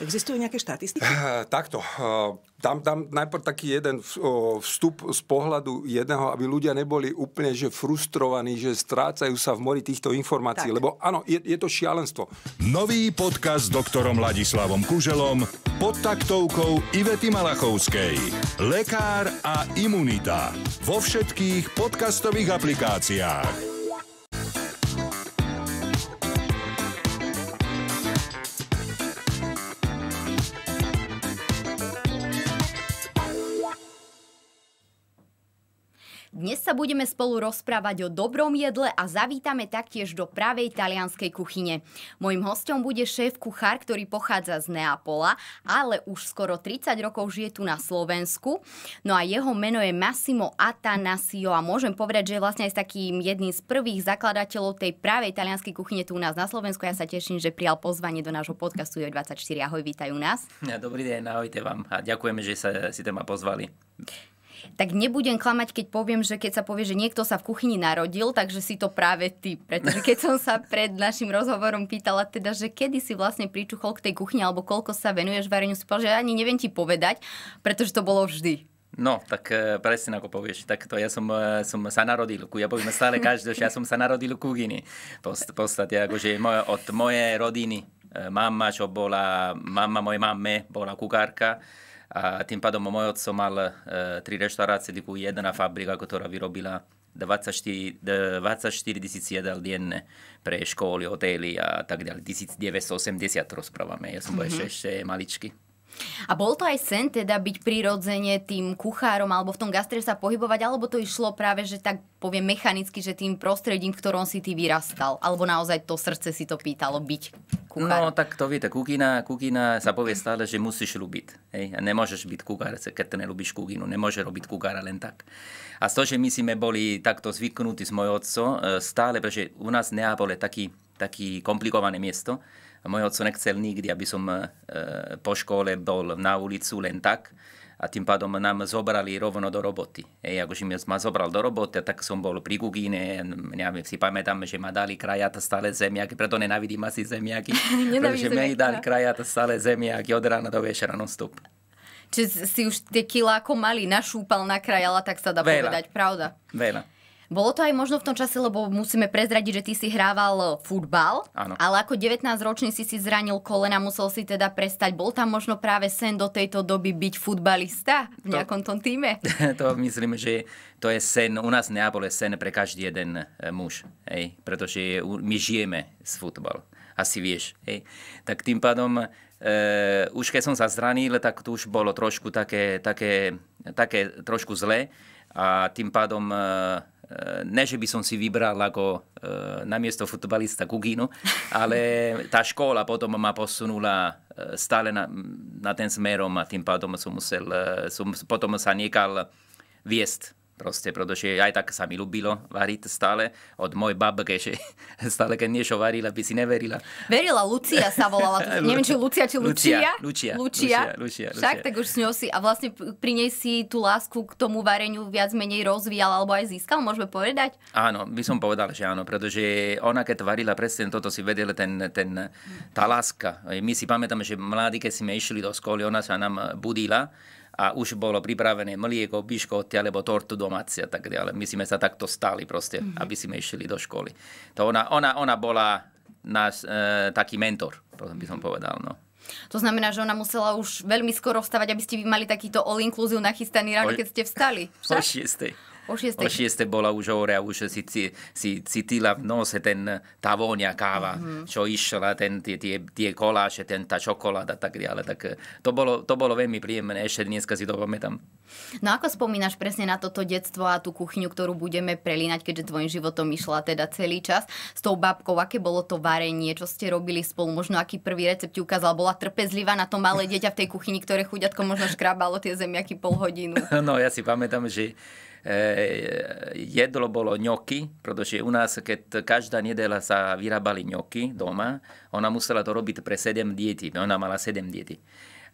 Existujú nejaké štatistiky? Takto. Dám najprv taký jeden vstup z pohľadu jedného, aby ľudia neboli úplne že frustrovaní, že strácajú sa v mori týchto informácií. Tak. Lebo áno, je to šialenstvo. Nový podcast s doktorom Ladislavom Kuželom pod taktovkou Ivety Malachovskej. Lekár a imunita. Vo všetkých podcastových aplikáciách. Dnes sa budeme spolu rozprávať o dobrom jedle a zavítame taktiež do pravej talianskej kuchyne. Mojím hosťom bude šéf-kuchár, ktorý pochádza z Neapola, ale už skoro 30 rokov žije tu na Slovensku. No a jeho meno je Massimo Atanasio a môžem povedať, že je vlastne aj takým jedným z prvých zakladateľov tej pravej talianskej kuchyne tu u nás na Slovensku. Ja sa teším, že prijal pozvanie do nášho podcastu JO24. Ahoj, vítajú nás. Dobrý deň, ahojte vám a ďakujeme, že si ma pozvali. Tak nebudem klamať, keď poviem, že keď sa povie, že niekto sa v kuchyni narodil, takže si to práve ty. Pretože keď som sa pred našim rozhovorom pýtala, teda, že kedy si vlastne pričuchol k tej kuchyni alebo koľko sa venuješ vareniu, si povedal, že ani neviem ti povedať, pretože to bolo vždy. No, tak presne ako povieš, tak to ja som sa narodil, ja poviem stále každého, že ja som sa narodil v kuchyni. V podstate, akože od mojej rodiny, mama, čo bola, mama mojej mamy, bola kuchárka. A tým pádom môj otec mal 3 reštaurácie, jedna fabrika, ktorá vyrobila 24 tisíc jedál denne pre školy, hotely a tak ďalej. 1980 rozprávame, ja som bol ešte maličký. A bol to aj sen teda byť prirodzene tým kuchárom alebo v tom gastre sa pohybovať, alebo to išlo práve, že tak poviem mechanicky, že tým prostredím, v ktorom si ty vyrastal, alebo naozaj to srdce si to pýtalo byť kuchárom? No tak to viete, kuchyna sa povie stále, že musíš ľúbiť. Hej? A nemôžeš byť kuchár, keď nelúbiš kuchynu, nemôže robiť kuchára len tak. A z toho, že my sme boli takto zvyknutí s mojou otcom, stále, pretože u nás Neapol je taký komplikované miesto. Môj otec nechcel nikdy, aby som po škole bol na ulicu len tak a tým pádom nám zobrali rovno do roboty. Akože ma zobral do roboty a tak som bol pri kuchyne, neviem, si pamätám, že ma dali krajať stále zemiaky, preto nenávidím asi zemiaky, pretože mi dali krajať stále zemiaky od rána do večera non-stop. Čiže si už tie kilá ako mali, našúpal, nakrajala, tak sa dá povedať, pravda? Veľa. Bolo to aj možno v tom čase, lebo musíme prezradiť, že ty si hrával futbal, áno, ale ako 19-ročný si zranil kolena, musel si teda prestať. Bol tam možno práve sen do tejto doby byť futbalista v nejakom tom týme? To myslím, že to je sen, u nás Neapol je sen pre každý jeden muž, hej? Pretože my žijeme z futbalu, asi vieš. Hej? Tak tým pádom, už keď som sa zranil, tak to už bolo trošku také trošku zlé a tým pádom... Ne, že by som si vybral ako namiesto futbalista kuchynu, ale tá škola potom ma posunula stále na ten smerom a tým pádom som musel, potom sa niekal viesť proste, pretože aj tak sa mi ľúbilo variť stále, od mojej babke, že stále keď niečo varila, by si neverila. Verila, Lucia sa volala, neviem, či Lucia, či Lucia. Lucia. Však, tak už s ňou si, a vlastne pri nej si tú lásku k tomu vareniu viac menej rozvíjal, alebo aj získal, môžeme povedať? Áno, by som povedal, že áno, pretože ona keď varila, presne toto si vedela, tá láska. My si pamätáme, že mladí, keď sme išli do školy, ona sa nám budila, a už bolo pripravené mlieko, biškoty alebo tortu domácia, tak ďalej. My sme sa takto stali proste, aby sme išli do školy. To ona bola náš taký mentor, by som povedal, no. To znamená, že ona musela už veľmi skoro vstávať, aby ste vy mali takýto all-inclusive nachystaný ráno, keď ste vstali. O 6. O 6. bola už hore a už si cítila v nose tá vôňa káva, čo išla, tie koláše, tá čokoláda a tak ďalej. Tak to bolo veľmi príjemné, ešte dneska si to pamätám. No ako spomínaš presne na toto detstvo a tú kuchyňu, ktorú budeme prelínať, keďže tvojim životom išla teda celý čas s tou babkou, aké bolo to varenie, čo ste robili spolu, možno aký prvý recept ti ukázal, bola trpezlivá na to malé dieťa v tej kuchyni, ktoré chuďatko možno škrabalo tie zemiaky pol hodinu? No ja si pamätám, že jedlo bolo gnocchi, pretože u nás, keď každá nedela sa vyrábali gnocchi doma, ona musela to robiť pre 7 detí, ona mala 7 detí.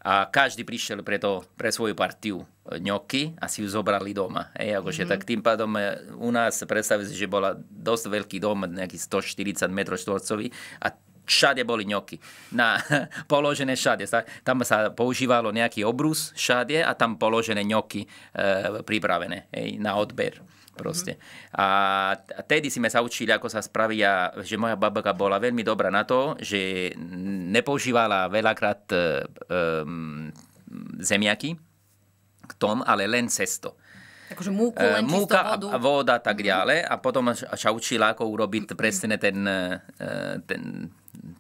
A každý prišiel pre svoju partiu gnocchi a si ju zobrali doma. Tak tým pádom u nás, predstav si, že bola dosť veľký dom, nejaký 140 m2 a šade boli njoki, položene šade, tamo se použivalo neki obrus šade, a tam položene njoki pripravene na odber. Proste. A tedy sme sa učili, ako sa spravia, že moja babka bola veľmi dobrá na to, že nepoužívala veľakrát zemiaky k tomu, ale len cesto. Takže múku, len múka, vodu. A voda a tak ďalej. A potom sa učila, ako urobiť presne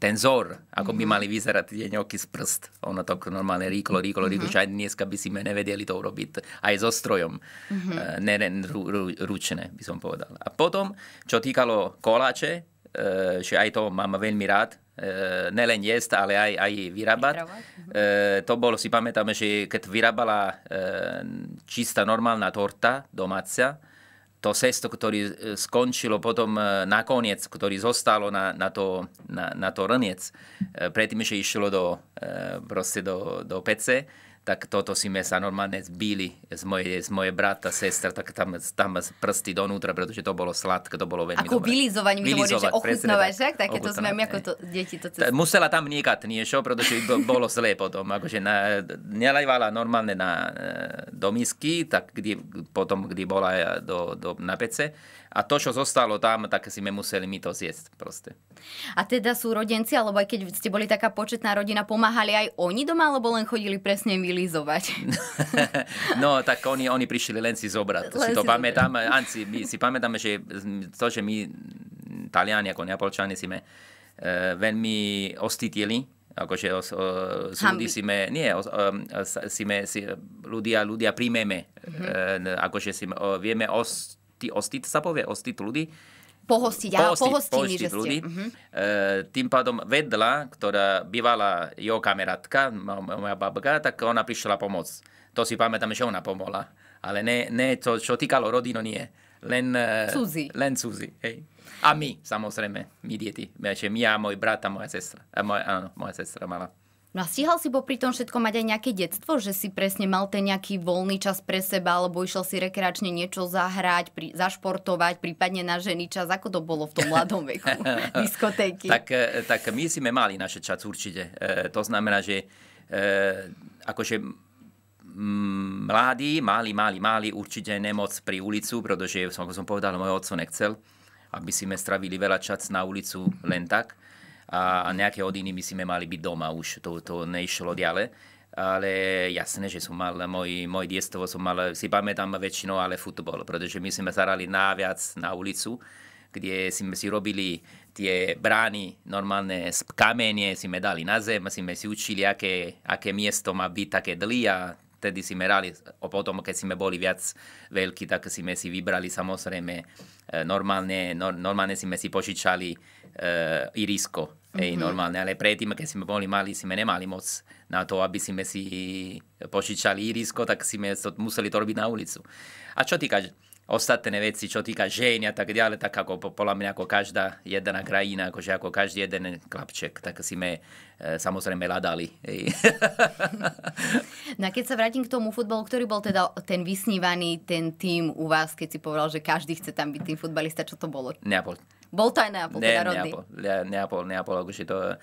ten zor, ako by mali vyzerať tie ňoky z prst. Ono to normálne rýklo, že aj dneska by si nevedeli to urobiť. Aj so strojom. Ručne, by som povedal. A potom, čo týkalo koláče, že aj to mám veľmi rád, nelen jesť, ale aj vyrábať. To bolo, si pamätáme, že keď vyrábala čistá normálna torta domáca, to cesto, ktoré skončilo potom nakoniec, ktoré zostalo na to rniec, predtým, že išlo do pece, tak toto si sme sa normálne zbili z mojej brata, sestra, tak tam prsty donútra, pretože to bolo sladké, to bolo veľmi dobré. Ako vylizovanie, mi hovorí, že ochutnovaš, tak? Také to sme, ako to deti to cesto. Musela tam nikať niečo, pretože bolo zlé potom. Akože nelajvala normálne do misky, tak potom, kdy bola na pece. A to, čo zostalo tam, tak si museli my to zjesť proste. A teda sú rodenci, alebo aj keď ste boli taká početná rodina, pomáhali aj oni doma, alebo len chodili presne vylizovať? No, tak oni prišli len si zobrať. Si to pamätám. Anci, my si pamätáme, že to, že my Taliani ako Neapolčani sme veľmi ostitili, akože ľudia príjmeme, akože vieme ostiť sa povie, ostiť ľudí. Pohostiť, áno, pohostinní, že ste. Tým pádom vedla, ktorá bývala jeho kamarátka, moja babka, tak ona prišla pomôcť. To si pamätám, že ona pomohla. Ale ne, čo týkalo rodinu, nie. Len cudzí. A my, samozrejme, my deti. My a môj brat a moja sestra. Áno, moja sestra mala. No a stíhal si popri tom všetko mať aj nejaké detstvo? Že si presne mal ten nejaký voľný čas pre seba, alebo išiel si rekreačne niečo zahrať, zašportovať, prípadne na žený čas? Ako to bolo v tom mladom veku? Diskotéky. Tak my sme mali naše čas určite. To znamená, že akože mladí mali určite nemoc pri ulicu, pretože, ako som povedal, môj otco nechcel, aby sme stravili veľa čas na ulicu len tak. A nejaké hodiny my sme mali byť doma už, to neišlo ďalej. Ale jasné, že som mal, môj detstvo som mal, si pamätám väčšinou, ale futbol, pretože my sme zarali naviac na ulicu, kde sme si robili tie brány normálne z kamene, sme dali na zem, sme si učili, aké miesto má byť také dlí a tedy sme rali. A potom, keď sme boli viac veľkí, tak sme si vybrali samozrejme normálne sme si požičali irisko. Normálne, ale predtým, keď sme boli mali, sme nemali moc na to, aby sme si požičali irisko, tak sme museli to robiť na ulicu. A čo týka ostatné veci, čo týka ženia a tak ďalej, tak ako podľa mňa ako každá jedna krajina, akože ako každý jeden chlapček, tak sme samozrejme hľadali. No a keď sa vrátim k tomu futbalu, ktorý bol teda ten vysnívaný, ten tím u vás, keď si povedal, že každý chce tam byť tým futbalista, čo to bolo? Neapol. Bol to aj Neapol, teda rodný? Neapol, akože to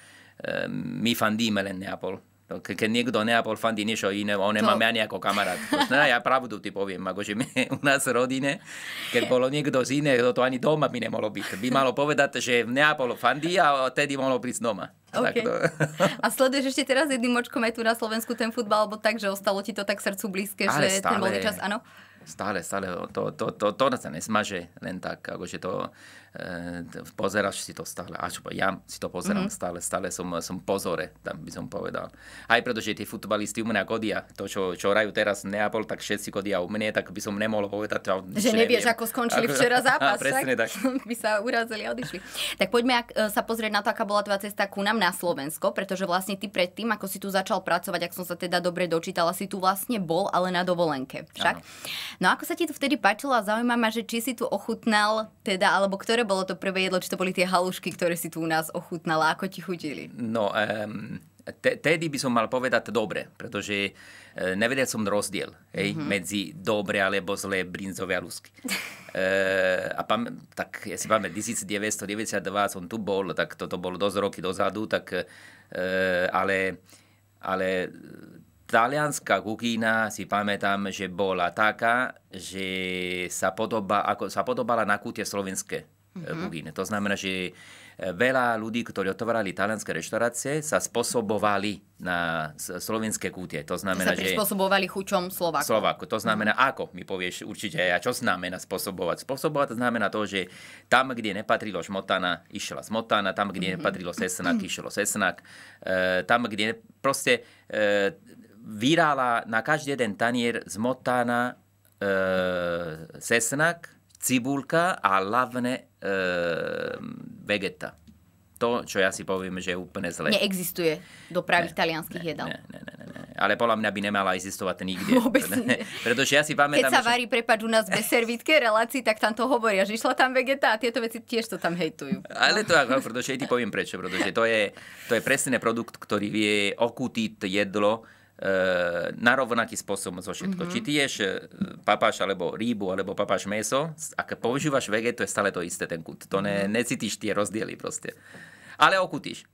my fandíme len Neapol. Keď niekto Neapol fandí niečo iné, on nemá mňa ako kamarát. Ja pravdu ti poviem, akože u nás v rodine, keď bolo niekto z iné, to ani doma by nemalo byť. By malo povedať, že Neapol fandí a tedy mohlo prísť doma. A sleduješ ešte teraz jedným očkom aj tu na Slovensku ten futbal, alebo tak, že ostalo ti to tak srdcu blízke, že ten voľný čas, áno? Stále, to sa nesmaže len tak, akože to pozeráš si to stále, až ja si to pozerám stále, som pozore, tam by som povedal. Aj pretože tí futbalisti u mňa chodia, to čo hrajú teraz Neapol, tak všetci chodia u mne, tak by som nemohol povedať. Že nevieš, ako skončili včera zápas, tak by sa urazili a odišli. Tak poďme sa pozrieť na to, aká bola tvoja cesta ku nám na Slovensko, pretože vlastne ty predtým, ako si tu začal pracovať, ak som sa teda dobre dočítala, si tu vlastne bol, ale na dovolenke, však? No ako sa ti to vtedy páčilo a zaujíma ma, že či si tu ochutnal, teda, alebo ktoré bolo to prvé jedlo, či to boli tie halušky, ktoré si tu u nás ochutnala, ako ti chutili? No, Tedy by som mal povedať dobre, pretože nevedel som rozdiel medzi dobre alebo zlé brinzové a rusky. Tak ja si pamätám, 1992 som tu bol, tak toto bolo dosť roky dozadu, tak, ale talianská kuchyňa si pamätám, že bola taká, že sa podobala na kutie slovenské kuchyne. To znamená, že veľa ľudí, ktorí otvárali talianské reštaurácie, sa spôsobovali na slovenské kutie. To znamená, že sa prispôsobovali chuťom Slovákov. To znamená, ako mi povieš určite, a čo znamená spôsobovať? Spôsobovať znamená to, že tam, kde nepatrilo šmotana, išla smotana, tam, kde nepatrilo cesnak, išlo cesnak, tam, kde proste vyrala na každý jeden tanier zmotana cesnak, cibulka a hlavne vegeta. To, čo ja si poviem, že je úplne zle. Neexistuje do pravých talianských jedál. Ale podľa mňa by nemala existovať nikde. Vôbec nie. Pretože ja si pamätám, keď sa varí, prepad, u nás bez servítke relácii, tak tam to hovoria, že išla tam vegeta a tieto veci tiež to tam hejtujú. Ale to ako, pretože ti poviem prečo. Pretože to je presne produkt, ktorý vie okutiť jedlo na rovnaký spôsob zo všetko. Či ty ješ papáš alebo rybu, alebo papáš meso, ak používaš vegetu, je stále to isté ten kút. To necítiš tie rozdiely proste. Ale okutíš.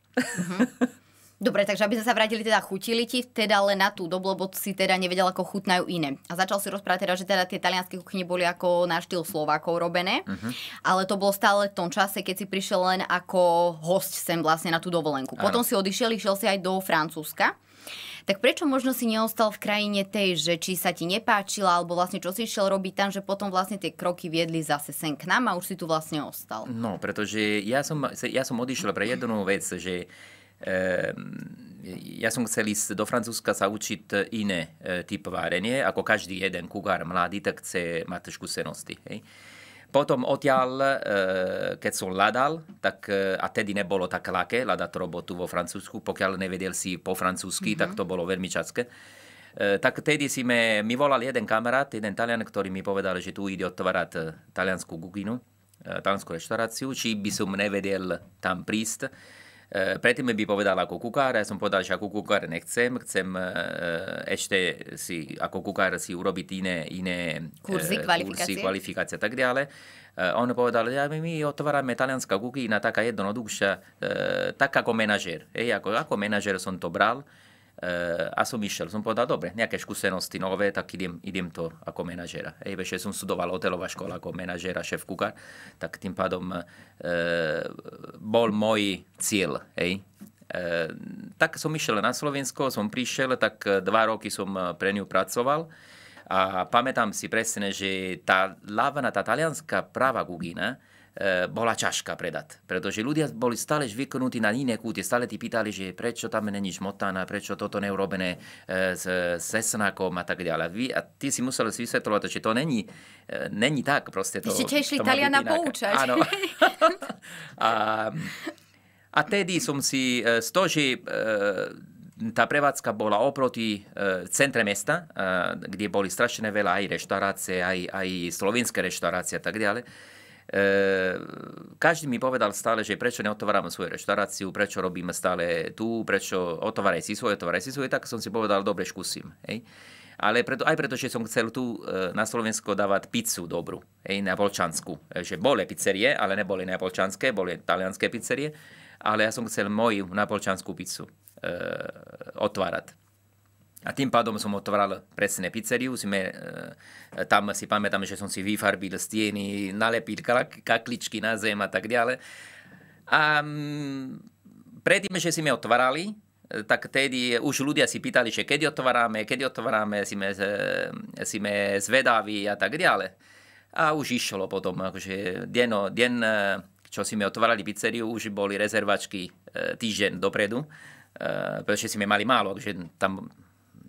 Dobre, takže aby sme sa vrátili, teda chutili ti teda len na tú dobu, lebo si teda nevedel, ako chutnajú iné. A začal si rozprávať teda, že teda tie talianské kuchyne boli ako na štýl Slovákov robené, ale to bolo stále v tom čase, keď si prišiel len ako host sem vlastne na tú dovolenku. Ano. Potom si odišiel, išiel si aj do Francúzska. Tak prečo možno si neostal v krajine tej, že či sa ti nepáčila, alebo vlastne čo si išiel robiť tam, že potom vlastne tie kroky viedli zase sem k nám a už si tu vlastne ostal? No, pretože ja som odišiel pre jednu vec, že ja som chcel ísť do Francúzska sa učiť iné typ várenie, ako každý jeden kuchár mladý, tak chce mať skúsenosti. Potom odtiaľ, keď som hľadal, tak a tedy nebolo tak ľahké hľadať robotu vo Francúzsku, pokiaľ nevedel si po francúzsky, tak to bolo veľmi ťažké. Tak tedy mi volal jeden kamarát, jeden Talian, ktorý mi povedal, že tu ide otvárať taliansku kuchynu, taliansku reštauráciu, či by som nevedel tam prísť. Predtým by povedal ako kuchár, ja som povedal, že ako kuchár nechcem, chcem ešte si ako kuchár si urobiť iné kurzy, kvalifikácie a tak ďalej. On povedal, že my otvárame talianská kuchyňa, taká jednoduchšia, tak ako manažer. Ako manažer som to bral a som išiel. Som povedal, dobre, nejaké skúsenosti nové, tak idem to ako manažera. Ešte som studoval hotelová škola ako manažera, šéf kuchár, tak tým pádom bol môj cieľ. Tak som išiel na Slovensko, som prišiel, tak 2 roky som pre ňu pracoval a pamätám si presne, že tá hlavná, tá talianská pravá kuchyňa bola ťažká predať, pretože ľudia boli stále zvyknutí na iné kúty, stále ti pýtali, že prečo tam není šmotana, prečo toto neurobené s cesnakom a tak ďalej. A ty si musel si vysvetľovať, že to není tak proste. Ešte išli Taliana poučať. Áno. A tedy som si z toho, že tá prevádzka bola oproti centre mesta, kde boli strašne veľa aj reštaurácie, aj slovenské reštaurácie a tak ďalej. Každý mi povedal stále, že prečo neotváram svoju reštauráciu, prečo robím stále tu, prečo otváraj si svoje, tak som si povedal, dobre, skúsim. Ale aj preto, že som chcel tu na Slovensko dávať pizzu dobrú, neapolčanskú. Že boli pizzerie, ale neboli neapolčanské, boli talianské pizzerie, ale ja som chcel moju neapolčanskú pizzu otvárať. A tým pádom som otváral presne pizzeriu, tam si pamätám, že som si vyfarbil steny, nalepil kakličky na zem a tak ďalej. A predtým, že sme otvárali, tak tedy už ľudia si pýtali, že kedy otvárame, sme zvedaví a tak ďalej. A už išlo potom, akože deň, čo sme otvárali pizzeriu, už boli rezervačky týždeň dopredu, pretože sme mali málo, takže tam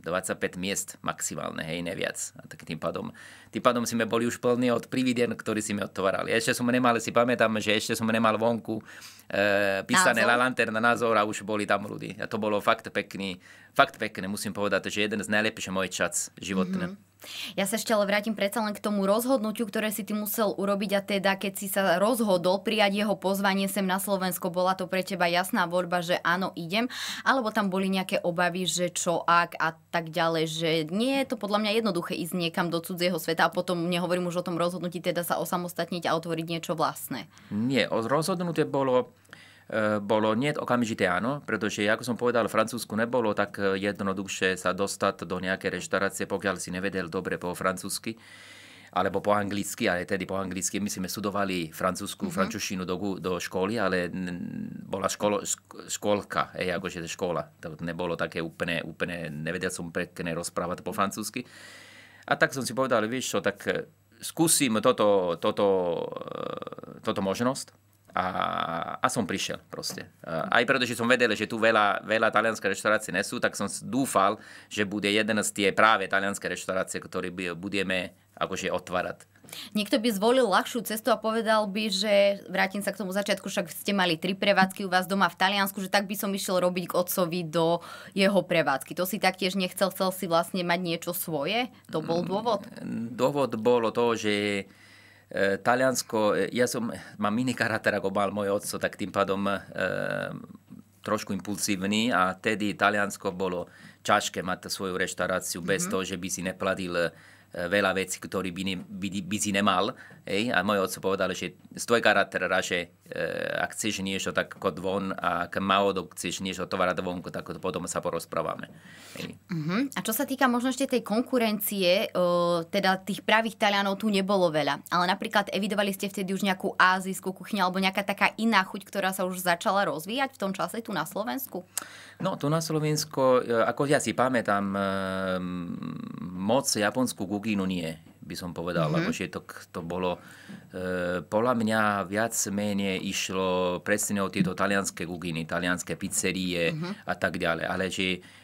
25 miest maximálne, neviac. A tak tým pádom sme boli už plní od prvý deň, ktorý sme otvárali. Ešte som nemal, si pamätám, že ešte som nemal vonku písané La Lanterna názor a už boli tam ľudí. A to bolo fakt pekné, musím povedať, že jeden z najlepších môj čas životný. Ja sa ešte ale vrátim predsa len k tomu rozhodnutiu, ktoré si ty musel urobiť, a teda keď si sa rozhodol prijať jeho pozvanie sem na Slovensko, bola to pre teba jasná voľba, že áno, idem, alebo tam boli nejaké obavy, že čo ak a tak ďalej, že nie je to podľa mňa jednoduché ísť niekam do cudzieho sveta a potom nehovorím už o tom rozhodnutí, teda sa osamostatniť a otvoriť niečo vlastné. Nie, rozhodnutie bolo nie okamžite áno, pretože, ako som povedal, v Francúzsku nebolo tak jednoduchšie sa dostať do nejakej reštaurácie, pokiaľ si nevedel dobre po francúzsky alebo po anglicky, ale tedy po anglicky my sme studovali francúzsku, francúzštinu do školy, ale bola školka, akože škola, to nebolo také úplne, nevedel som pekne rozprávať po francúzsky. A tak som si povedal, vieš čo, tak skúsim toto možnosť. A som prišiel proste. Aj pretože som vedel, že tu veľa talianské reštaurácie nesú, tak som dúfal, že bude jeden z tie práve talianské reštaurácie, ktoré budeme akože otvárať. Niekto by zvolil ľahšiu cestu a povedal by, že vrátim sa k tomu začiatku, však ste mali 3 prevádzky u vás doma v Taliansku, že tak by som išiel robiť k otcovi do jeho prevádzky. To si taktiež nechcel, chcel si vlastne mať niečo svoje? To bol dôvod? Dôvod bolo to, že Taliansko, mám iný charakter ako mal môj otco, tak tým pádom trošku impulsívny, a tedy Taliansko bolo ťažké mať svoju reštauráciu bez toho, že by si neplatil veľa vecí, ktoré by si nemal. A môj otco povedal, že z tvoj charakter raže, ak chceš niečo, tak kod von, a ak málo chceš niečo otvárať vonku, tak potom sa porozprávame. A čo sa týka možno ešte tej konkurencie, teda tých pravých Talianov tu nebolo veľa, ale napríklad evidovali ste vtedy už nejakú ázijskú kuchyňu alebo nejaká taká iná chuť, ktorá sa už začala rozvíjať v tom čase tu na Slovensku? No, tu na Slovensku, ako ja si pamätám, moc japonskú kuchynu nie, by som povedal, akože to bolo, podľa mňa viac menej išlo presne o tieto talianské kuchyny, talianské pizzerie a tak ďalej, ale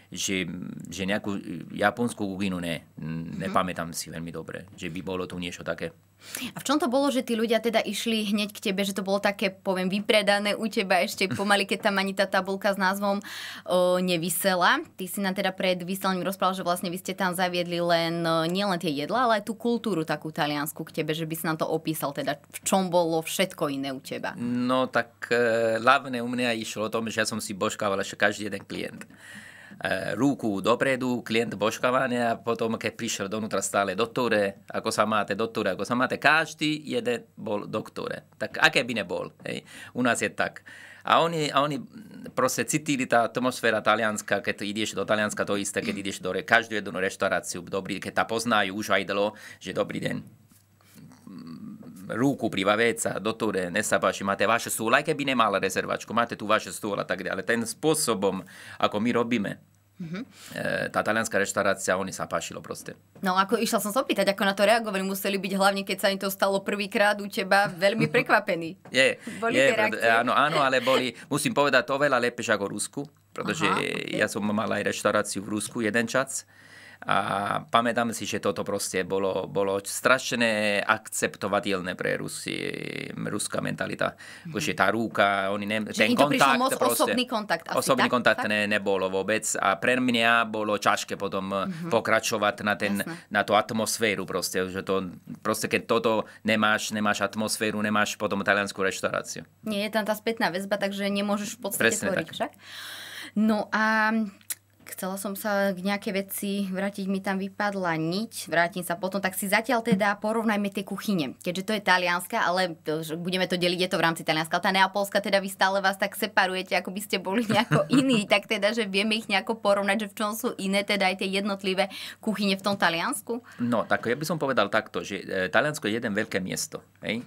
že nejakú japonskú kuchynu nepamätám si veľmi dobre, že by bolo tu niečo také. A v čom to bolo, že tí ľudia teda išli hneď k tebe, že to bolo také, poviem, vypredané u teba ešte pomaly, keď tam ani tá tabulka s názvom nevysela? Ty si nám teda pred vysielaním rozprával, že vlastne vy ste tam zaviedli nielen tie jedlá, ale aj tú kultúru takú taliansku k tebe, že by si nám to opísal, teda v čom bolo všetko iné u teba? No tak hlavne u mňa išlo o tom, že ja som si božkával ešte každý jeden klient. Ruku dopredu, klient božkávania, a potom, keď prišiel donútra, stále doktore, ako sa máte, doktore, ako sa máte, každý jeden bol doktore, tak aké by nebol, hej. U nás je tak. A oni proste cítili tá atmosféra talianska, keď ideš do Talianska, to isté, keď ideš do každú jednu reštauráciu, keď tá poznajú už aj dlho, že dobrý deň, ruku, privaveca, doktore, nesapáši, máte vaše stôl, aj keby nemala rezervačku, máte tu vaše stôl a tak ďalej. Ten spôsobom, ako my robíme, tá talianská reštaurácia, oni sa pášilo proste. No, ako išla som sa opýtať, ako na to reagovali, museli byť hlavne, keď sa im to stalo prvýkrát u teba, veľmi prekvapení. Boli reakcie? Áno, ale boli, musím povedať, to veľa lepšie ako v Rusku, pretože ja som mal aj reštauráciu v Rusku jeden čas. A pamätám si, že toto proste bolo strašne akceptovateľné pre ruská mentalita. Už je tá ruka, ten kontakt, osobný kontakt nebolo vôbec. A pre mňa bolo ťažké potom pokračovať na tú atmosféru. Proste keď toto nemáš atmosféru, nemáš potom taliansku reštauráciu. Nie je tam tá spätná väzba, takže nemôžeš v podstate tvoriť však. No a chcela som sa k nejakej veci vrátiť, mi tam vypadla niť, vrátim sa potom, tak si zatiaľ teda porovnajme tie kuchyne, keďže to je talianska, ale budeme to deliť, je to v rámci talianska, ale tá neapolská, teda vy stále vás tak separujete, ako by ste boli nejako iní, tak teda, že vieme ich nejako porovnať, že v čom sú iné, teda aj tie jednotlivé kuchyne v tom Taliansku? No, tak ja by som povedal takto, že Taliansko je jeden veľké miesto, hej?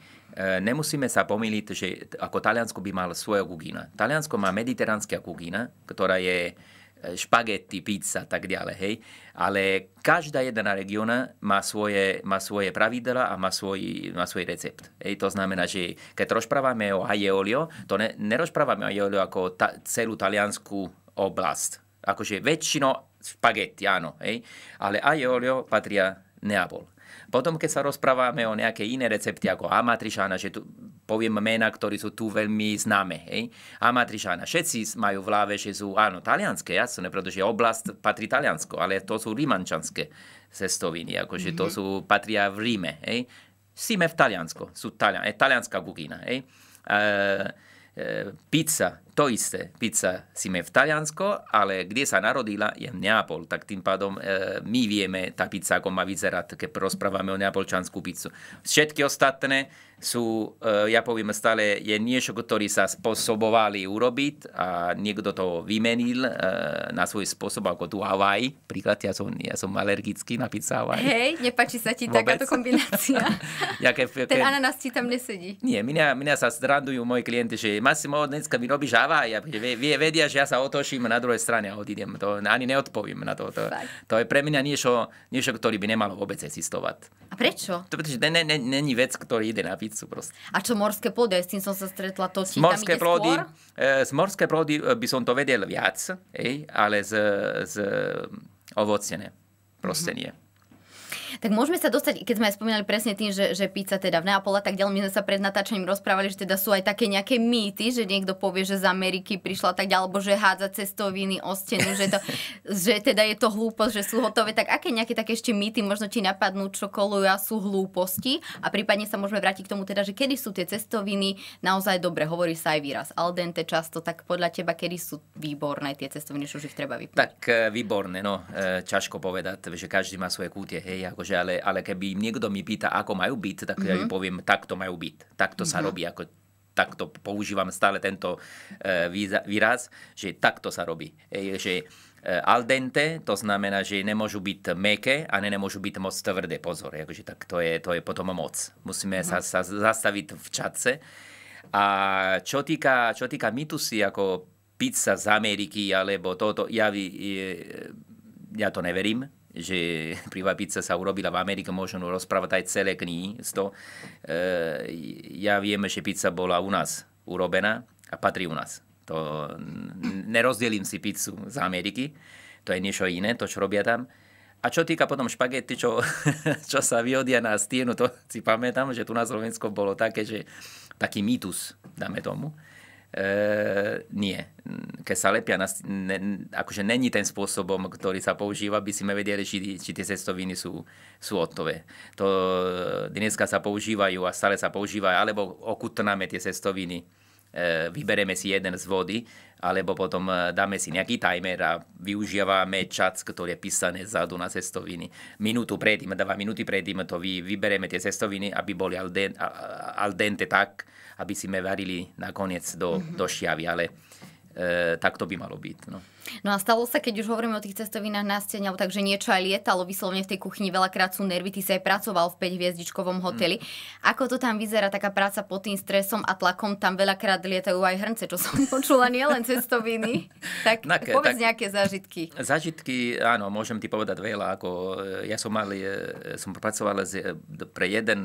Nemusíme sa pomýliť, že ako Taliansko by mal svoja kuchyna. Taliansko má mediteránska kuchyna, ktorá je špagety, pizza, tak ďalej, hej. Ale každá jedna regióna má svoje pravidla a má svoj recept. Hej. To znamená, že keď rozprávame o aiolio, to nerozprávame o aiolio ako celú taliansku oblast. Akože väčšinou špagety, áno, hej. Ale aiolio patria Neapol. Potom, keď sa rozprávame o nejaké iné recepty ako amatriciana, že tu poviem mená, ktorí sú tu veľmi známe. Hej? Amatričana. Všetci majú v hlave, že sú, áno, talianské, jasné, pretože oblast patrí Taliansko, ale to sú rimančanské cestoviny, akože to sú, patria v Ríme. Hej? Sime v Taliansko, sú talianská kuchyna. Pizza, to isté. Pizza sme v Taliansko, ale kde sa narodila je Neapol. Tak tým pádom my vieme tá pizza, ako má vyzerať, keď rozprávame o neapolčanskú pizzu. Všetky ostatné sú, ja poviem stále, je niečo, ktoré sa spôsobovali urobiť a niekto to vymenil na svoj spôsob, ako tu Hawaii. Príklad, ja som alergický na pizza Hawaii. Hej, nepáči sa ti takáto kombinácia. Ten ananas ti tam nesedí. Nie, mňa sa zrandujú moji klienti, že Massimo, dneska mi robíš Hawaii. Vedia, že ja sa otočím na druhej strane a odídem. To ani neodpoviem na to. To je pre mňa niečo, ktoré by nemalo vôbec existovať. A prečo? Pretože není vec, ktorá ide na pizza. A čo morské plody? S tým som sa stretla, to či tam ide skôr? Z morské plody by som to vedel viac, ale z ovocnené proste nie. Tak môžeme sa dostať, keď sme aj spomínali presne tým, že pizza teda v Neapole a tak ďalej, my sme sa pred natáčaním rozprávali, že teda sú aj také nejaké mýty, že niekto povie, že z Ameriky prišla tak ďalej, alebo že hádza cestoviny o stenu, že teda je to hlúposť, že sú hotové. Tak aké nejaké také ešte mýty možno ti napadnú, čo kolujú a sú hlúposti? A prípadne sa môžeme vrátiť k tomu teda, že kedy sú tie cestoviny naozaj dobre. Hovorí sa aj výraz al dente často, tak podľa teba, kedy sú výborné tie cestoviny, čo už ich treba vypnúť? Tak výborné, no, ťažko povedať, že každý má svoje kutie, hej. Akože, ale keby niekto mi pýta, ako majú byť, tak ja im poviem, takto majú byť. Takto sa robí, ako, takto používam stále tento výraz, že takto sa robí. Že al dente, to znamená, že nemôžu byť mäkké a nemôžu byť moc tvrdé. Pozor, akože, tak to je potom moc. Musíme sa zastaviť v čase. A čo týka mýtusy, ako pizza z Ameriky, alebo toto, ja to neverím. Že prvá pizza sa urobila v Amerike, možno rozprávať aj celé knihy. Ja viem, že pizza bola u nás urobená a patrí u nás. Nerozdelím si pizzu z Ameriky, to je niečo iné, to čo robia tam. A čo týka potom špagety, čo sa vyhodia na stienu, to si pamätám, že tu na Slovensku bolo také, že taký mýtus, dáme tomu. Nie, keď sa lepia akože není ten spôsobom, ktorý sa používa, by sme vedeli, či tie cestoviny sú hotové. To dneska sa používajú a stále sa používajú, alebo okutnáme tie cestoviny, vybereme si jeden z vody, alebo potom dáme si nejaký timer a využívame čas, ktorý je písaný vzadu na cestoviny. Minútu predtým, 2 minúty predtým to vybereme tie cestoviny, aby boli al dente tak, aby sme varili nakoniec do šiavy, ale tak to by malo byť. No a stalo sa, keď už hovoríme o tých cestovinách na stene, takže niečo aj lietalo, vyslovne v tej kuchyni veľakrát sú nervy, ty si aj pracoval v 5-hviezdičkovom hoteli. Ako to tam vyzerá, taká práca pod tým stresom a tlakom, tam veľakrát lietajú aj hrnce, čo som počula, nielen cestoviny. Tak povedz nejaké zážitky. Zážitky, áno, môžem ti povedať veľa. Ja som pracoval pre jeden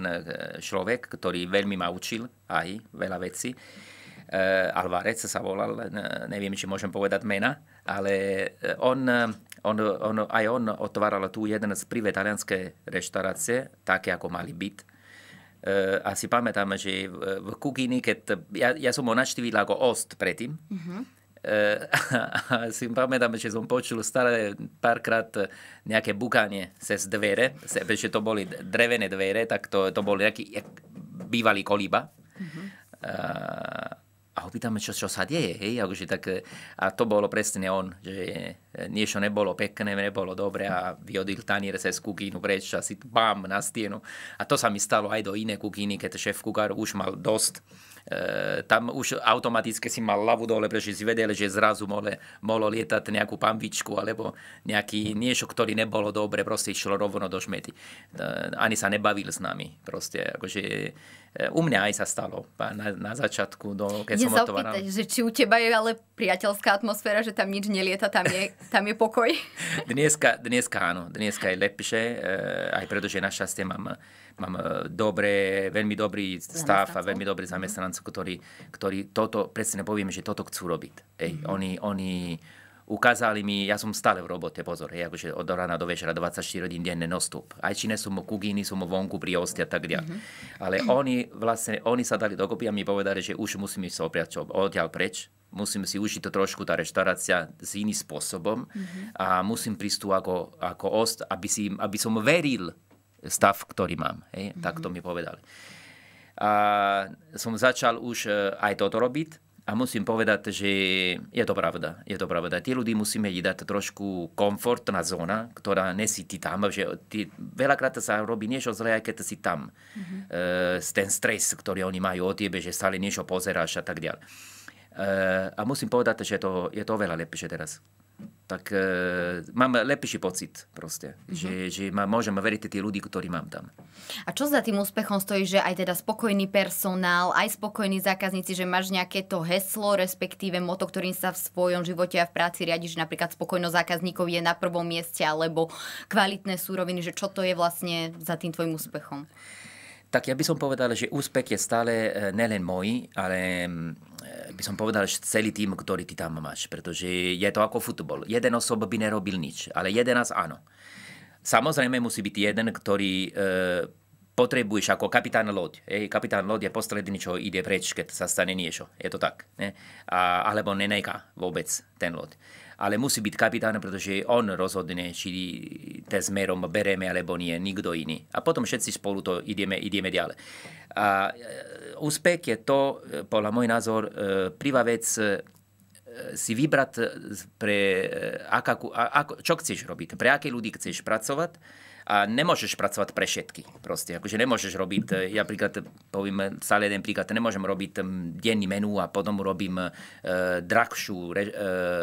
človek, ktorý veľmi ma učil aj veľa vecí. Alvarez sa volal, neviem, či môžem povedať mena, ale on otváral tu jeden z prvé talianské reštaurácie, také ako mali byť. A si pamätám, že v kuchyni, keď ja som ho navštívil ako host predtým, a si pamätám, že som počul stále párkrát nejaké bukanie cez dvere, pretože to boli drevené dvere, tak to boli nejaký bývalý kolíba. A ho pýtame, čo sa deje, hej? A to bolo presne on, že niečo nebolo pekné, nebolo dobre a vyhodil tanier cez kuchynu preč, asi bam, na stienu. A to sa mi stalo aj do iné kuchyny, keď šéf kuchár už mal dosť. Tam už automaticky si mal hlavu dole, pretože si vedel, že zrazu mohlo lietať nejakú pambičku alebo niečo, ktoré nebolo dobre, proste išlo rovno do šmety. Ani sa nebavil s nami, proste, u mňa aj sa stalo na začiatku, keď som otovaral. Sa opýtať, že či u teba je ale priateľská atmosféra, že tam nič nelieta, tam je pokoj? Dneska áno, dneska je lepšie, aj pretože našťastie mám veľmi dobrý stav a veľmi dobrý zamestnancov, ktorí toto, presne poviem, že toto chcú robiť. Oni ukázali mi, ja som stále v robote, pozor, hej, akože od rána do večera 24 hodín denne non-stop. Aj či nie som kugíny, som vonku pri osti a tak ďalej. Ale oni sa dali dokopy a mi povedali, že už musíme sa odtiaľ preč, musím si užiť to trošku tá reštaurácia s iným spôsobom a musím prísť ako ost, aby som veril stav, ktorý mám. Hej? Tak to mi povedali. A som začal už aj toto robiť a musím povedať, že je to pravda. Je to pravda. Tí ľudí musíme dať trošku komfortná zóna, ktorá nesí ty tam. Veľakrát sa robí niečo zle, aj keď si tam. Ten stres, ktorý oni majú o tebe, že stále niečo pozeráš a tak ďalej. A musím povedať, že je to oveľa lepšie teraz. Tak mám lepší pocit proste, že môžem veriť tí ľudí, ktorí mám tam. A čo za tým úspechom stojí, že aj teda spokojný personál, aj spokojní zákazníci, že máš nejaké to heslo, respektíve moto, ktorým sa v svojom živote a v práci riadiš, napríklad spokojnosť zákazníkov je na prvom mieste, alebo kvalitné súroviny, že čo to je vlastne za tým tvojim úspechom? Tak ja by som povedal, že úspech je stále nelen môj, ale by som povedal, že celý tým, ktorý ty tam máš. Pretože je to ako futbol. Jeden osoba by nerobil nič, ale jeden nás áno. Samozrejme musí byť jeden, ktorý potrebuješ ako kapitán loď. Kapitán loď je posledný, čo ide preč, keď sa stane niečo. Je to tak. Alebo nenajká vôbec ten loď. Ale musí byť kapitán, pretože on rozhodne, či te smerom bereme, alebo nie, nikto iný. A potom všetci spolu to ideme ďalej. A úspech je to, podľa môj názor, prvá vec si vybrať, čo chceš robiť, pre aké ľudí chceš pracovať. A nemôžeš pracovať pre všetky. Proste. Akože nemôžeš robiť, ja príklad, poviem stále jeden príklad, nemôžem robiť denný menu a potom robím drahšiu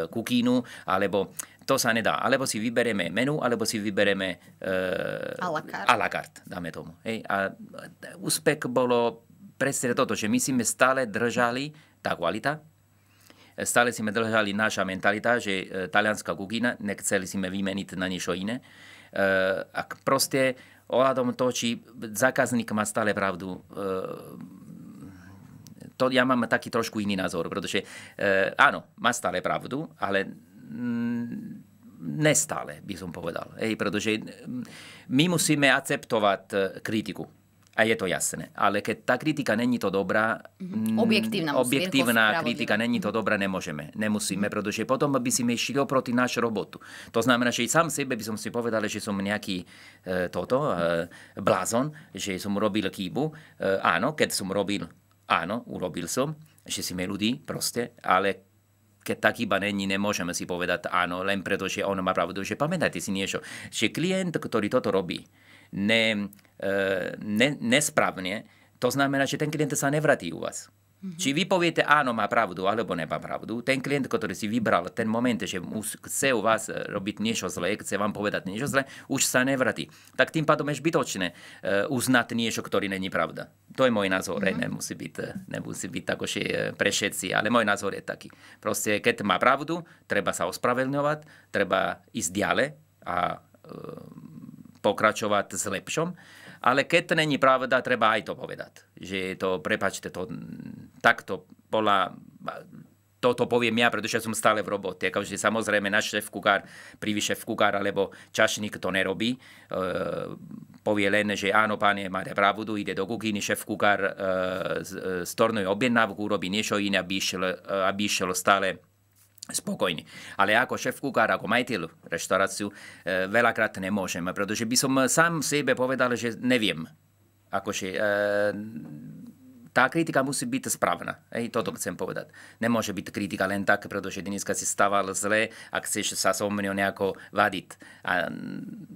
kukínu, alebo to sa nedá. Alebo si vybereme menu, alebo si vybereme à la carte, dáme tomu. Hej? A úspech bolo presne toto, že my sme stále držali tá kvalita, stále sme držali naša mentalita, že talianská kukína, nechceli sme vymeniť na niečo iné. A proste ohľadom toho, či zákazník má stále pravdu, to ja mám taký trošku iný názor, pretože áno, má stále pravdu, ale nestále by som povedal, pretože my musíme akceptovať kritiku a je to jasné, ale keď tá kritika není to dobrá, objektívna kritika není to dobrá, nemôžeme, nemusíme, pretože potom by sme išli oproti našu robotu. To znamená, že sám sebe by som si povedal, že som nejaký blázon, že som robil chybu, áno, keď som robil, áno, urobil som, že sme ľudí proste, ale keď tá chyba není, nemôžeme si povedať áno, len preto, že on má pravdu, že pamätajte si niečo, že klient, ktorý toto robí, nesprávne, to znamená, že ten klient sa nevratí u vás. Či vy poviete áno, má pravdu, alebo nemá pravdu, ten klient, ktorý si vybral ten moment, že chce u vás robiť niečo zlé, chce vám povedať niečo zlé, už sa nevratí. Tak tým pádom je zbytočné uznať niečo, ktoré není pravda. To je môj názor, nemusí byť takože pre všetci, ale môj názor je taký. Proste, keď má pravdu, treba sa ospravedlňovať, treba ísť ďalej a pokračovať s lepšom, ale keď není pravda, treba aj to povedať. Že to, prepáčte, to takto bola, toto poviem ja, pretože som stále v robote. Takže samozrejme, náš šéf-kuchár, prvý šéf-kuchár alebo čašník to nerobí. Povie len, že áno, páne, máte pravdu, ide do kuchyny, šéf-kuchár stornuje objednávku, urobí niečo iné, aby išiel stále spokojný. Ale ako šéf-kuchár, ako majiteľ reštauráciu, veľakrát nemôžem, pretože by som sám sebe povedal, že neviem. Akože, tá kritika musí byť správna. Toto chcem povedať. Nemôže byť kritika len tak, pretože dneska si stával zle a chceš sa so mnou nejako vadiť.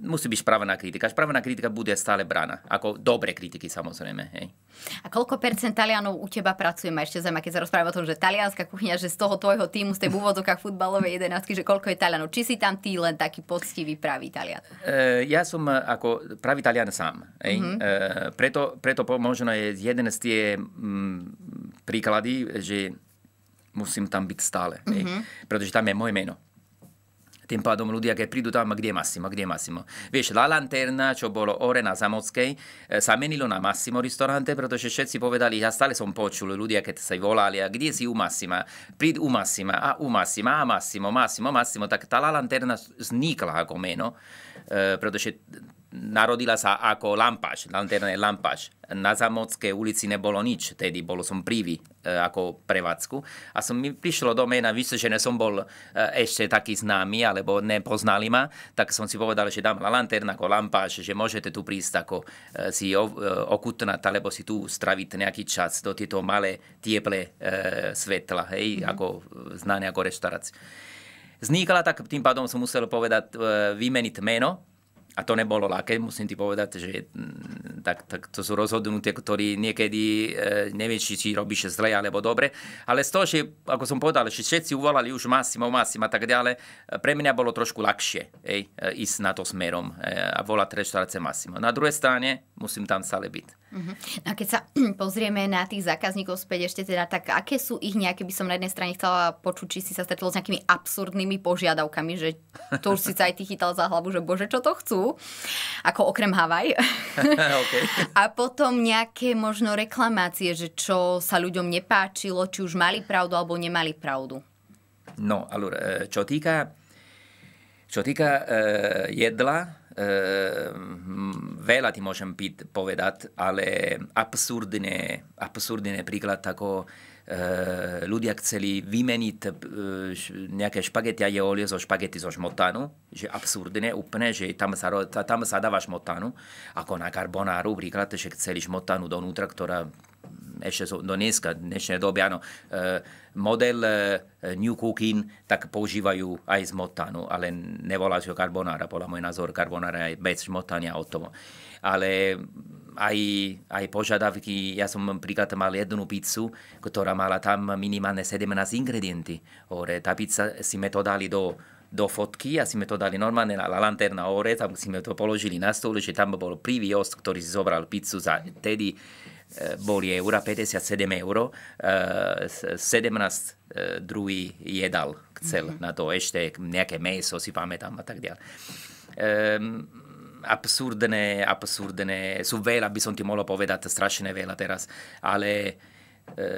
Musí byť správna kritika. Správna kritika bude stále brána. Ako dobre kritiky, samozrejme. Hej. A koľko percent Talianov u teba pracuje? Ma ešte zaujíma, keď sa rozpráva o tom, že talianská kuchyňa, že z toho tvojho týmu, z tej úvodzovkách futbalovej jedenáctky, že koľko je Talianov? Či si tam ty len taký poctivý pravý Talian? Ja som ako pravý Talian sám. Preto možno je jeden z tie príklady, že musím tam byť stále. Pretože tam je moje meno. Tým pádom ľudia, keď prídu tam, kde je Massimo. Vieš, La Lanterna, čo bolo hore na Zamockej, sa menilo na Massimo ristorante, pretože všetci povedali, ja stále som počul ľudia, keď sa volali, a kde si u Massima? Príď u Massima, Massimo, tak tá La Lanterna vznikla ako meno, pretože narodila sa ako lampáš, Lanterna je lampáš. Na Zamockej ulici nebolo nič, tedy bol som privý ako prevádzku. A som mi prišlo do mena, víš, že som bol ešte taký známy, alebo nepoznali ma, tak som si povedal, že dám La Lanterna ako lampáš, že môžete tu prísť, ako si okutnať, alebo si tu straviť nejaký čas do tieto malé, tieplé svetla, hej, ako znané ako reštaurácie. Vznikla, tak tým pádom som musel povedať, vymeniť meno. A to nebolo ľahké, musím ti povedať, že tak to sú rozhodnutia, ktorí niekedy neviem, či robíš zle alebo dobre. Ale z toho, že, ako som povedal, že všetci uvolali už Massima a tak ďalej, pre mňa bolo trošku ľahšie ísť na to smerom a volať reštaurácie Massimo. Na druhej strane musím tam stále byť. A keď sa pozrieme na tých zákazníkov späť ešte teda, tak aké sú ich nejaké, by som na jednej strane chcela počuť, či si sa stretol s nejakými absurdnými požiadavkami, že to už si sa aj ty chytal za hlavu, že bože, čo to chcú, ako okrem Havaj. Okay. A potom nejaké možno reklamácie, že čo sa ľuďom nepáčilo, či už mali pravdu alebo nemali pravdu. No, ale čo týka jedla, veľa ti môžem povedať, ale absurdné príklad, ako ľudia chceli vymeniť nejaké špagety a olio zo špagety zo šmotanu, že absurdné úplne, že tam sa dáva šmotanu, ako na karbonáru, príklad, že chceli šmotanu donútra, ktorá ešte do dnešnej doby, áno, model New Cooking, tak používajú aj smotanu, ale nevolajú karbonára, podľa môj názor, karbonára aj bez smotania hotovo. Ale aj požiadavky, ja som príklad mal jednu pizzu, ktorá mala tam minimálne 17 ingredienti. Tá pizza si mi to dali do fotky, asi sme to dali normálne na Lanterna hore, tam si sme to položili na stôl, že tam bol prvý host, ktorý si zobral pizzu za tedy boli eura, 57 €, 17 druhý jedal, chcel na to ešte nejaké meso, si pamätám a tak ďalej. Absurdné, sú veľa, by som ti mohol povedať, strašne veľa teraz, ale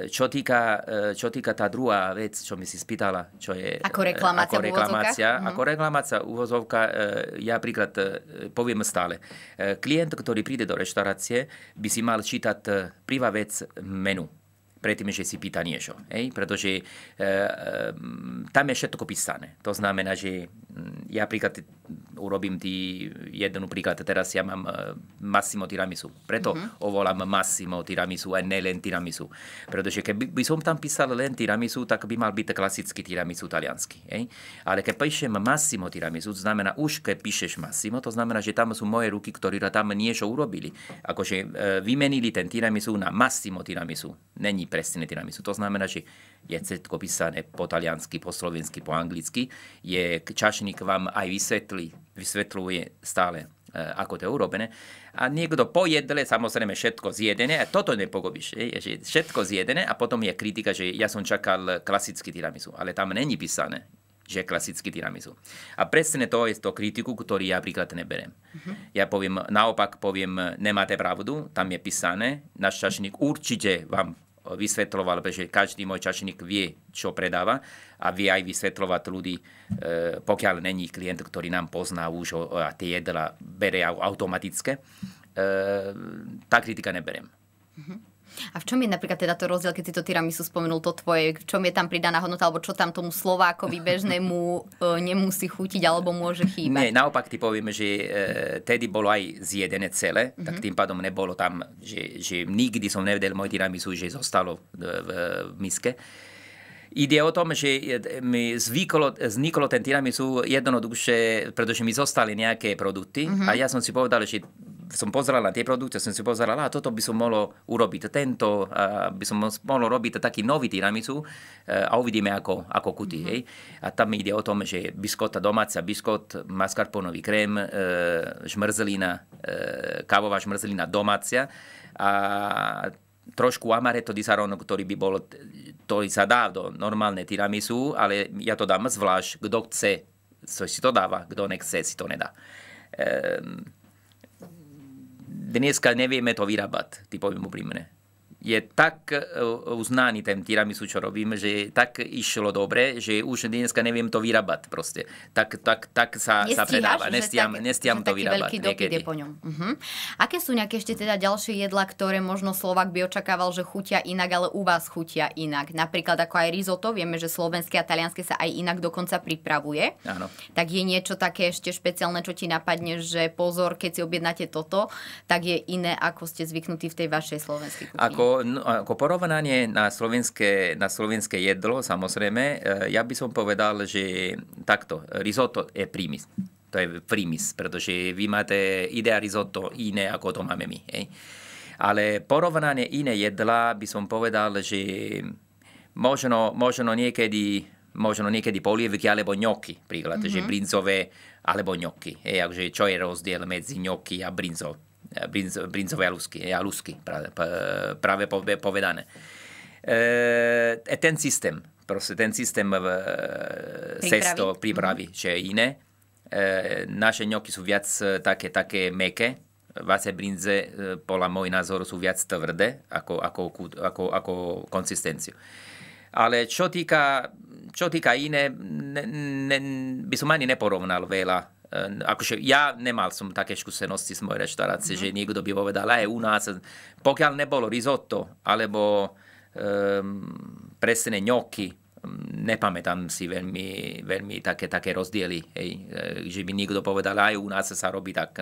čo týka tá druhá vec, čo mi si spýtala, čo je ako reklamácia uvozovka, ja príklad poviem stále. Klient, ktorý príde do reštaurácie, by si mal čítať prvá vec menu, predtým, že si pýta niečo. Pretože tam je všetko písané. To znamená, že ja príklad urobím ti jednu príklad. Teraz ja mám Massimo tiramisu. Preto ovolám Massimo tiramisu a ne len tiramisu. Pretože keby som tam písal len tiramisu, tak by mal byť klasický tiramisu talianský. Ale keď píšem Massimo tiramisu, to znamená, už keď píšeš Massimo, to znamená, že tam sú moje ruky, ktorí tam niečo urobili. Akože vymenili ten tiramisu na Massimo tiramisu. Není presne tiramisu. To znamená, že je všetko písané po taliansky, po slovensky, po anglicky. Je čašník vám aj vysvetľuje stále, ako to je urobené. A niekto po jedle, samozrejme, všetko zjedené. A toto nepogobíš. Všetko zjedené a potom je kritika, že ja som čakal klasický tiramisu. Ale tam není písané, že je klasický tiramisu. A presne to je to kritiku, ktorý ja príklad neberiem. Ja poviem, naopak poviem, nemáte pravdu, tam je písané. Náš čašník určite vám vysvetľoval, pretože každý môj čašník vie, čo predáva a vie aj vysvetľovať ľudí, pokiaľ není klient, ktorý nám pozná už a tie jedla bere automatické, tá kritika neberiem. A v čom je napríklad teda to rozdiel, keď si to tiramisu spomenul, to tvoje, v čom je tam pridaná hodnota, alebo čo tam tomu Slovákovi bežnému nemusí chutiť, alebo môže chýbať? Nie, naopak ti poviem, že tedy bolo aj zjedené celé, tak tým pádom nebolo tam, že nikdy som nevedel môj tiramisu, že zostalo v miske. Ide o tom, že mi vzniklo ten tiramisu jednoduchšie, pretože mi zostali nejaké produkty a ja som si povedal, že som pozeral na tie produkty, som si pozeral, a toto by som mohol urobiť, tento by som mohol robiť taký nový tiramisu a uvidíme, ako chutí. A tam ide o tom, že biskota domáca, biskot, mascarponový krém, žmrzlina, kávová žmrzlina domáca a trošku amaretto di sarno, ktorý by bol, ktorý sa dá do normálne tiramisu, ale ja to dám zvlášť, kto chce si to dáva, kto nechce, si to nedá. Dneska nevieme to vyrábať, ti poviem úprimne. Je tak uznaný ten tiramisu, čo robím, že tak išlo dobre, že už dneska neviem to vyrábať proste. Tak sa predáva. Nestiam to vyrábať. Taký veľký dopyt je po ňom. Aké sú nejaké ešte teda ďalšie jedla, ktoré možno Slovák by očakával, že chutia inak, ale u vás chutia inak? Napríklad ako aj risotto, vieme, že slovenské a talianské sa aj inak dokonca pripravuje. Áno. Tak je niečo také ešte špeciálne, čo ti napadne, že pozor, keď si objednáte toto, tak je iné, ako ste zvyknutí v tej vašej slovenskej kuchyni. Ako porovnanie na slovenské jedlo, samozrejme, ja by som povedal, že takto, risotto je prímis. To je prímis, pretože vy máte idea risotto iné, ako to máme my. Ale porovnanie iné jedla by som povedal, že možno niekedy polievky alebo gnocchi, príklad, že brinzové alebo gnocchi. Čo je rozdiel medzi gnocchi a brinzov? Brinzové a lusky, práve povedané. Ten systém cesto prípravy, čo je iné. Naše gnocchi sú viac také mäkké, vaše brinze, podľa môj názoru, sú viac tvrdé ako konsistenciu. Ale čo týka iné, by som ani neporovnal veľa. Akože ja nemal som také skúsenosti z mojej reštaurácie, že niekto by povedal, aj u nás, pokiaľ nebolo risotto alebo presne gnocchi, nepamätám si veľmi také rozdiely, že by niekto povedal, aj u nás sa robí tak.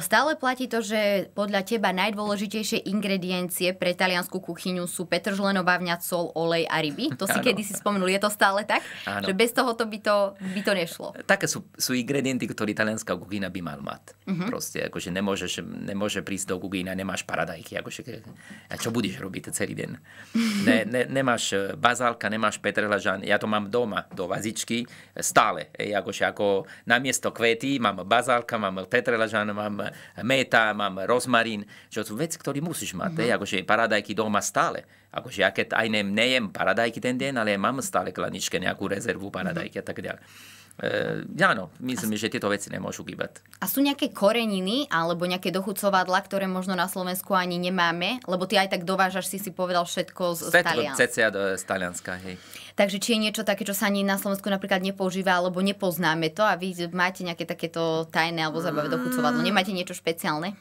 Stále platí to, že podľa teba najdôležitejšie ingrediencie pre taliansku kuchyňu sú petržlenová bavňa, sol, olej a ryby. To si kedysi spomenul, je to stále tak? Že bez toho by to nešlo. Také sú ingredienty, ktoré talianská kuchyňa by mal mať. Proste, akože nemôže prísť do kuchyňa, nemáš paradajky. Čo budeš robiť celý deň? Nemáš bazálka, nemáš petrlažan, ja to mám doma do vazičky stále, ako namiesto kvety mám bazálka, mám petrlažan, mám meta, mám rozmarín, čo sú veci, ktoré musíš mať, akože paradajky doma stále, akože ja keď aj nejem paradajky ten deň, ale mám stále klaničke nejakú rezervu paradajky a tak ďalej. Áno, myslím, že tieto veci nemôžu chýbať. A sú nejaké koreniny alebo nejaké dochucovadla, ktoré možno na Slovensku ani nemáme? Lebo ty aj tak dovážaš, si povedal, všetko z Talianska. Z Talianska, hej. Takže či je niečo také, čo sa ani na Slovensku napríklad nepoužíva, alebo nepoznáme to a vy máte nejaké takéto tajné alebo zabavé dochucovadlo? Nemáte niečo špeciálne?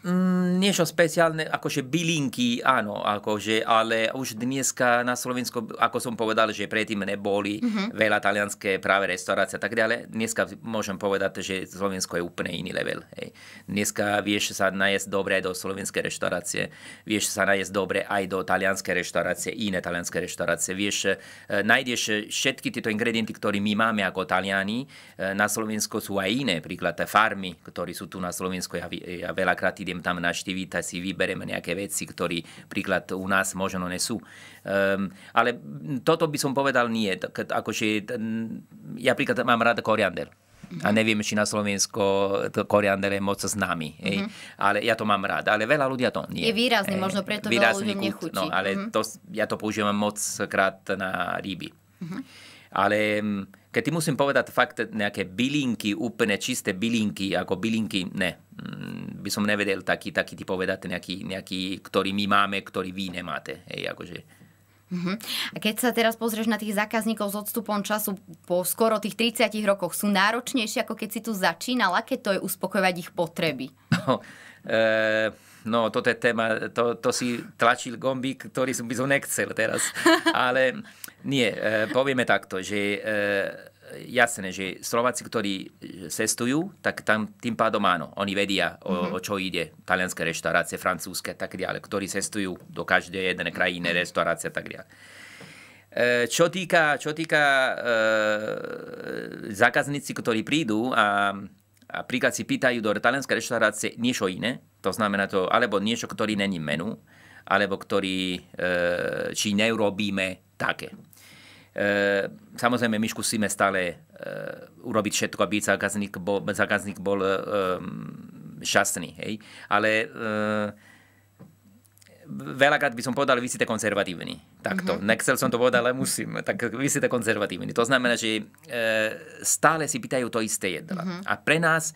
Niečo špeciálne, akože bylinky, áno, akože, ale už dneska na Slovensku, ako som povedal, že predtým neboli veľa talianské práve restaurácie a tak ďalej. Dneska môžem povedať, že Slovensko je úplne iný level. Dneska vieš sa najesť dobre aj do slovenskej reštaurácie, vieš sa najesť dobre aj do talianskej reštaurácie, iné talianskej reštaurácie. Vieš, nájdeš všetky tieto ingredienty, ktoré my máme ako Taliani. Na Slovensku sú aj iné, príklad farmy, ktoré sú tu na Slovensku. Ja veľakrát idem tam navštíviť a si vyberiem nejaké veci, ktoré príklad u nás možno nie sú. Ale toto by som povedal nie. Ja príklad mám rád koriander. A neviem, či na Slovensku koriander je moc známy. Ale ja to mám rád. Ale veľa ľudí to nie. Je výrazný, možno preto veľa ľudí nechutí. No, ale ja to používam moc krát na ryby. Ale keď ti musím povedať fakt nejaké bylinky, úplne čisté bylinky, ako bylinky, ne. By som nevedel taký ti povedať nejaký, ktorý my máme, ktorý vy nemáte. A keď sa teraz pozrieš na tých zákazníkov s odstupom času po skoro tých 30 rokoch, sú náročnejšie, ako keď si tu začínal? Aké to je uspokojovať ich potreby? No, toto je téma, to si tlačil gombík, ktorý by som nechcel teraz. Ale nie, povieme takto, že jasné, že Slováci, ktorí cestujú, tak tam tým pádom áno, oni vedia, o čo ide, talianské reštaurácie, francúzske, tak ďalej, ktorí cestujú do každej jednej krajiny, reštaurácie, tak ďalej. Čo týka zákazníci, ktorí prídu a príklad si pýtajú do talianskej reštaurácie niečo iné, to znamená to, alebo niečo, ktorý není menu, alebo ktorý, či neurobíme také. Samozrejme, my skúsime stále urobiť všetko, aby zákazník bol šťastný. Ale veľakrát by som povedal, vy ste konzervatívni. Takto. Nechcel som to povedať, ale musím. Tak vy ste konzervatívni. To znamená, že stále si pýtajú to isté jedlo. A pre nás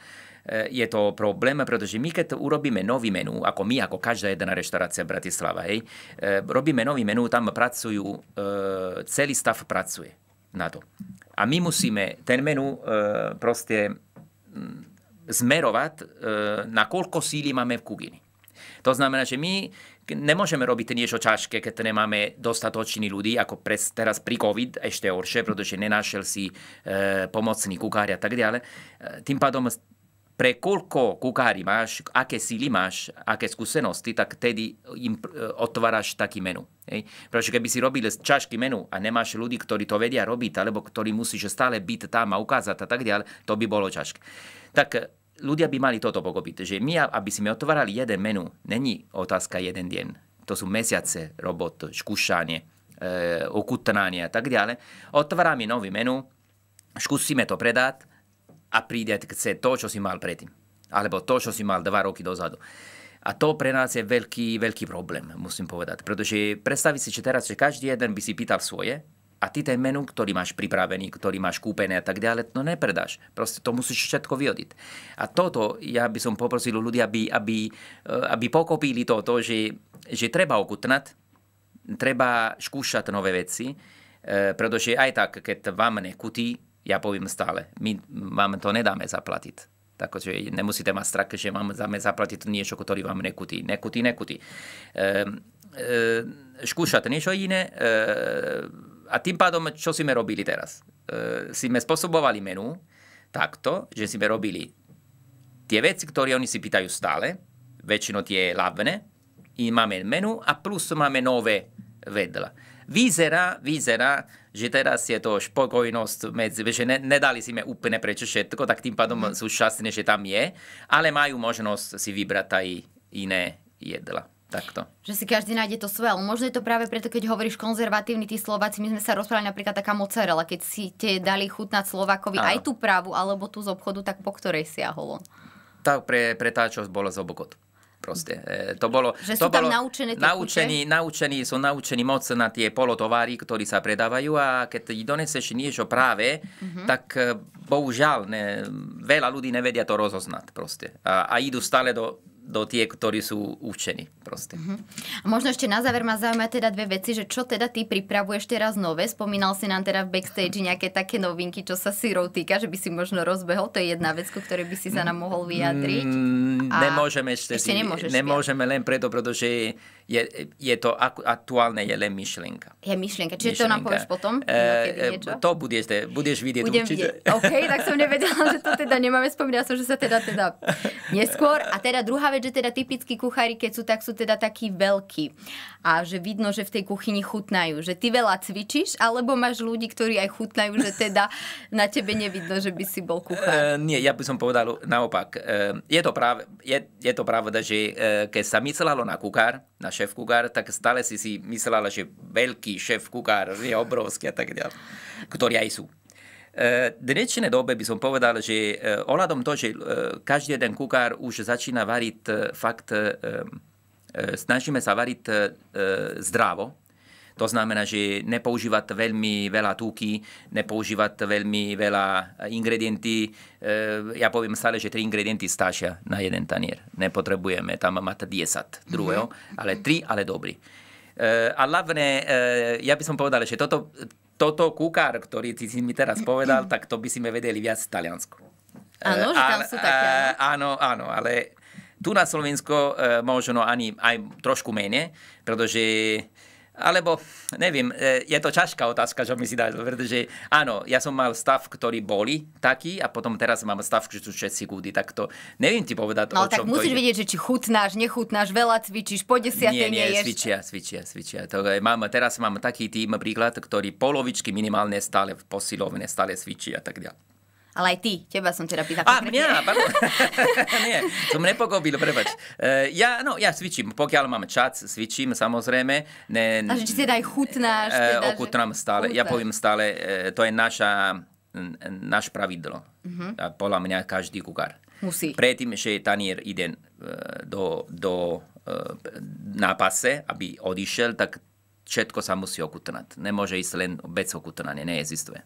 je to problém, pretože my keď urobíme nový menu, ako my, ako každá jedna reštaurácia Bratislava, hej, robíme nový menu, tam pracujú, celý stav pracuje na to. A my musíme ten menu proste zmerovat, na koľko síly máme v kuchyni. To znamená, že my nemôžeme robiť niečo ťažké, keď nemáme dostatočný ľudí, ako teraz pri COVID ešte horšie, pretože nenašiel si pomocný kuchári a tak ďalej. Tým pádom pre koľko kuchári máš, aké síly máš, aké skúsenosti, tak tedy im otváraš taký menu. Hej. Pretože keby si robil ťažký menu a nemáš ľudí, ktorí to vedia robiť, alebo ktorí musíš stále byť tam a ukázať a tak ďalej, to by bolo ťažké. Tak ľudia by mali toto pochopiť, že my, aby sme otvárali jeden menu, není otázka jeden deň. To sú mesiace robot, skúšanie, okutnanie a tak ďalej. Otváram nový menu, skúsime to predať a príde chce to, čo si mal predtým. Alebo to, čo si mal 2 roky dozadu. A to pre nás je veľký, veľký problém, musím povedať. Pretože predstaviť si, že teraz, že každý jeden by si pýtal svoje, a ty ten menu, ktorý máš pripravený, ktorý máš kúpené a tak ďalej, to nepredáš. Proste to musíš všetko vyhodiť. A toto, ja by som poprosil ľudí, aby pochopili toto, že treba okutnať, treba skúšať nové veci, pretože aj tak, keď vám nekutí, ja poviem stále, my vám to nedáme zaplatiť. Takže nemusíte mať strach, že vám dáme zaplatiť niečo, ktorý vám nekutí. Nekutí. Skúšať niečo iné, a tým pádom, čo sme robili teraz? Sme spôsobovali menu takto, že sme robili tie veci, ktoré oni si pýtajú stále, väčšinou tie hlavné, i máme menu a plus máme nové vedla. Vyzerá, že teraz je to spokojnosť, že nedali si sme úplne prečo všetko, tak tým pádom sú šťastní, že tam je, ale majú možnosť si vybrať aj iné jedla. Takto. Že si každý nájde to svoje, ale možno je to práve preto, keď hovoríš konzervatívni, tí Slováci, my sme sa rozprávali napríklad taká mozzarella, keď si te dali chutnať Slovákovi aj tú pravú, alebo tú z obchodu, tak po ktorej siahol on? Tak pre tá, čo bolo z obchodu. Proste. To bolo, že sú tam naučení moc na tie polotovary, ktorí sa predávajú, a keď doneseš niečo práve, tak bohužiaľ veľa ľudí nevedia to rozoznať proste. A idú stále do tie, ktorí sú učení proste. A možno ešte na záver ma zaujíma teda dve veci, že čo teda ty pripravuješ teraz nové? Spomínal si nám teda v backstage nejaké také novinky, čo sa syrov týka, že by si možno rozbehol, to je jedna vec, ku ktorej by si sa nám mohol vyjadriť. Nemôžeme ešte len preto, pretože je to aktuálne, je len myšlienka. Je myšlienka, čiže to nám povieš potom? To budeš vidieť určite. OK, tak som nevedela, že to teda nemáme spomínať, som, že sa teda neskôr. A teda druhá že teda typickí kuchári, keď sú, tak sú teda takí veľkí. A že vidno, že v tej kuchyni chutnajú. Že ty veľa cvičíš, alebo máš ľudí, ktorí aj chutnajú, že teda na tebe nevidno, že by si bol kuchár. Nie, ja by som povedal naopak. Je to pravda, že keď sa myslelo na kuchár, na šéf kuchár, tak stále si myslela, že veľký šéf kuchár je obrovský a tak ďalej. Ktorí aj sú. V dnešnej dobe by som povedal, že ohľadom to, že každý jeden kuchár už začína variť fakt, snažíme sa variť zdravo. To znamená, že nepoužívať veľmi veľa tuky, nepoužívať veľmi veľa ingredientí. Ja poviem stále, že 3 ingredienty stačia na jeden tanier. Nepotrebujeme tam mať 10 druhého, ale 3, ale dobrý. A hlavne, ja by som povedal, že toto kuchár, ktorý si mi teraz povedal, tak to by si mi vedeli viac v Taliansku. Áno, že tam sú také. Áno, ale tu na Slovensku možno ani aj trošku menej, pretože, alebo neviem, je to ťažká otázka, čo mi si dá, pretože áno, ja som mal stav, ktorý boli taký, a potom teraz mám stav, že sú všetci chudí, tak to neviem ti povedať, o čom to je. No tak musíš vedieť, že či chutnáš, nechutnáš, veľa cvičíš, po 10. neješ. Cvičia. Teraz mám taký tým príklad, ktorý polovičky minimálne stále posilovne, stále cvičia a tak ďalej. Ale aj ty, teba som teda pýtala. Nie, som nepochopil, prepáč. Ja cvičím, pokiaľ mám čas, cvičím samozrejme. Takže či teda aj chutnáš? Okutnám stále, ja poviem stále, to je náš pravidlo. Podľa mňa každý kuchár. Musí. Predtým, že tanier ide do nápase, aby odišiel, tak všetko sa musí okutnať. Nemôže ísť len bez okutnania, neexistuje.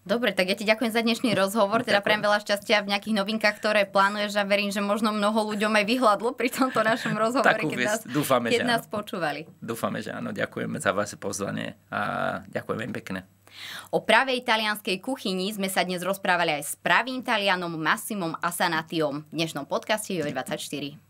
Dobre, tak ja ti ďakujem za dnešný rozhovor, teda prajem veľa šťastia v nejakých novinkách, ktoré plánuješ, a verím, že možno mnoho ľuďom aj vyhľadlo pri tomto našom rozhovore, keď nás počúvali. Dúfame, že áno. Ďakujeme za vaše pozvanie a ďakujem veľmi pekne. O pravej talianskej kuchyni sme sa dnes rozprávali aj s pravým Talianom Massimom Atanasiom v dnešnom podcaste JO24.